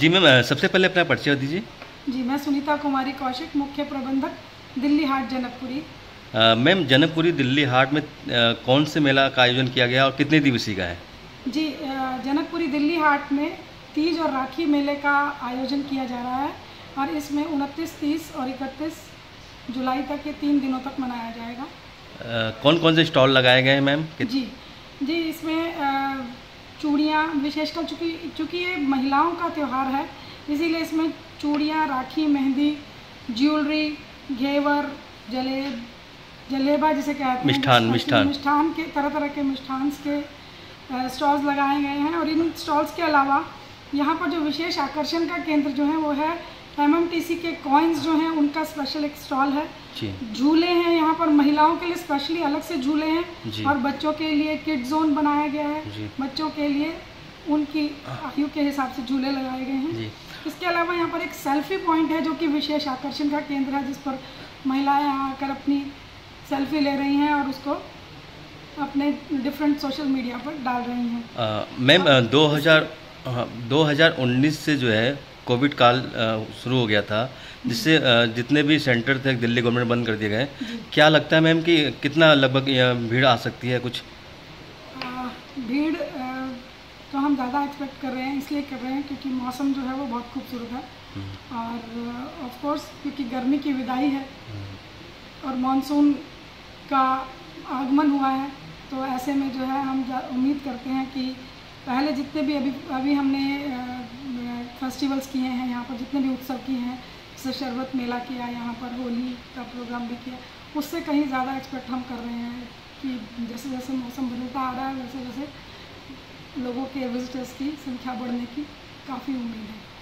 जी ma'am, सबसे पहले अपना परिचय दीजिए। जी, मैं सुनीता कुमारी कौशिक, मुख्य प्रबंधक दिल्ली हाट जनकपुरी। मैम, जनकपुरी दिल्ली हाट में कौन से मेला का आयोजन किया गया और कितने दिवसीय का है? जी, जनकपुरी दिल्ली हाट में तीज और राखी मेले का आयोजन किया जा रहा है और इसमें 29, 30 और 31 जुलाई तक के 3 दिनों तक मनाया जाएगा। कौन कौन से स्टॉल लगाए गए हैं मैम? जी, इसमें चूड़ियाँ, विशेषकर चूँकि ये महिलाओं का त्यौहार है इसीलिए इसमें चूड़ियाँ, राखी, मेहंदी, ज्वेलरी, घेवर, जलेबा जिसे कहते हैं, मिष्ठान के तरह के मिष्ठान के स्टॉल्स लगाए गए हैं। और इन स्टॉल्स के अलावा यहाँ पर जो विशेष आकर्षण का केंद्र जो है वो है MMTC के कॉइन्स जो हैं उनका स्पेशल एक स्टॉल है। झूले हैं यहाँ पर, महिलाओं के लिए स्पेशली अलग से झूले हैं और बच्चों के लिए किड जोन बनाया गया है, बच्चों के लिए उनकी आयु के हिसाब से झूले लगाए गए हैं। इसके अलावा यहाँ पर एक सेल्फी पॉइंट है जो कि विशेष आकर्षण का केंद्र है, जिस पर महिलाएँ यहाँ आकर अपनी सेल्फी ले रही हैं और उसको अपने डिफरेंट सोशल मीडिया पर डाल रही हैं। मैम, 2019 से जो है कोविड काल शुरू हो गया था, जिससे जितने भी सेंटर थे दिल्ली गवर्नमेंट बंद कर दिए गए। क्या लगता है मैम कि कितना लगभग भीड़ आ सकती है? कुछ भीड़ तो हम ज़्यादा एक्सपेक्ट कर रहे हैं, इसलिए कर रहे हैं क्योंकि मौसम जो है वो बहुत खूबसूरत है और ऑफ कोर्स क्योंकि गर्मी की विदाई है और मानसून का आगमन हुआ है, तो ऐसे में जो है हम उम्मीद करते हैं कि पहले जितने भी अभी हमने फेस्टिवल्स किए हैं यहाँ पर, जितने भी उत्सव किए हैं, जैसे शरबत मेला किया, यहाँ पर होली का प्रोग्राम भी किया, उससे कहीं ज़्यादा एक्सपेक्ट हम कर रहे हैं कि जैसे जैसे मौसम बदलता आ रहा है वैसे वैसे लोगों के विजिटर्स की संख्या बढ़ने की काफ़ी उम्मीद है।